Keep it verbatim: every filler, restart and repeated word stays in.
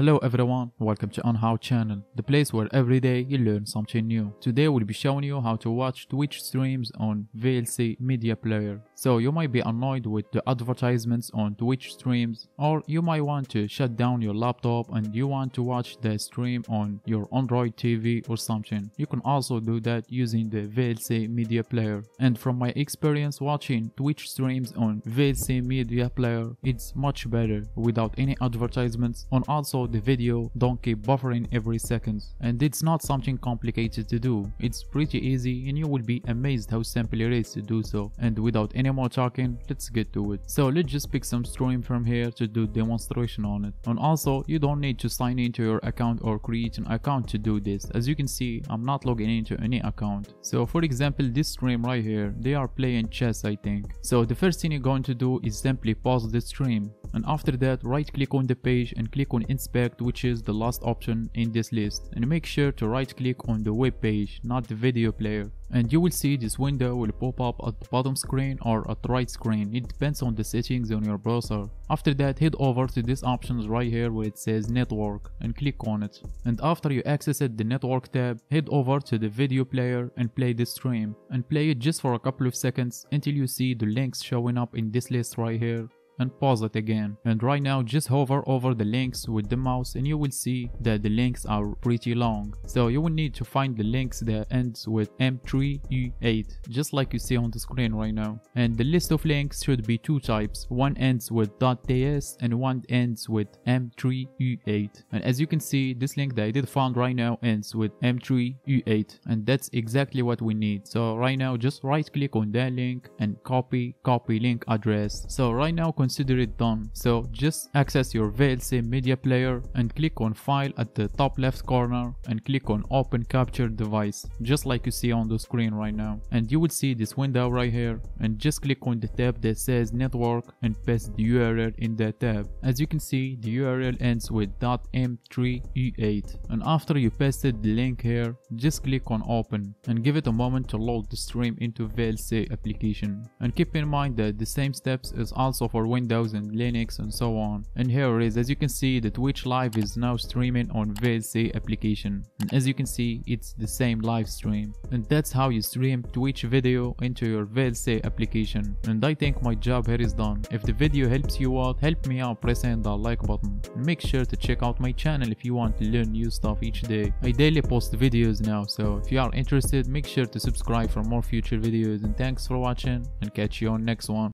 Hello everyone, welcome to OnHow channel, the place where every day you learn something new. Today we'll be showing you how to watch Twitch streams on V L C media player. So you might be annoyed with the advertisements on Twitch streams, or you might want to shut down your laptop and you want to watch the stream on your Android T V or something. You can also do that using the V L C media player. And from my experience watching Twitch streams on V L C media player, it's much better without any advertisements, and also the video don't keep buffering every second. And it's not something complicated to do, it's pretty easy and you will be amazed how simple it is to do so. And without any more talking, let's get to it. So let's just pick some stream from here to do demonstration on it. And also you don't need to sign into your account or create an account to do this. As you can see, I'm not logging into any account. So for example, this stream right here, they are playing chess I think. So the first thing you're going to do is simply pause the stream, and after that right click on the page and click on inspect, which is the last option in this list, and make sure to right click on the web page, not the video player. And you will see this window will pop up at the bottom screen or at the right screen, it depends on the settings on your browser. After that head over to this options right here where it says network and click on it. And after you accessed the network tab, head over to the video player and play the stream, and play it just for a couple of seconds until you see the links showing up in this list right here, and pause it again. And right now just hover over the links with the mouse and you will see that the links are pretty long, so you will need to find the links that ends with m three u eight, just like you see on the screen right now. And the list of links should be two types, one ends with .ts and one ends with m three u eight. And as you can see, this link that I did found right now ends with m three u eight, and that's exactly what we need. So right now just right click on that link and copy copy link address. So right now consider it done. So just access your V L C media player and click on file at the top left corner and click on open captured device, just like you see on the screen right now. And you will see this window right here, and just click on the tab that says network and paste the U R L in that tab. As you can see, the U R L ends with .m three u eight, and after you pasted the link here, just click on open and give it a moment to load the stream into V L C application. And keep in mind that the same steps is also for Windows and Linux and so on. And here it is, as you can see the Twitch live is now streaming on V L C application, and as you can see it's the same live stream. And that's how you stream Twitch video into your V L C application. And I think my job here is done. If the video helps you out, help me out pressing the like button, and make sure to check out my channel if you want to learn new stuff each day. I daily post videos now, so if you are interested make sure to subscribe for more future videos. And thanks for watching, and catch you on next one.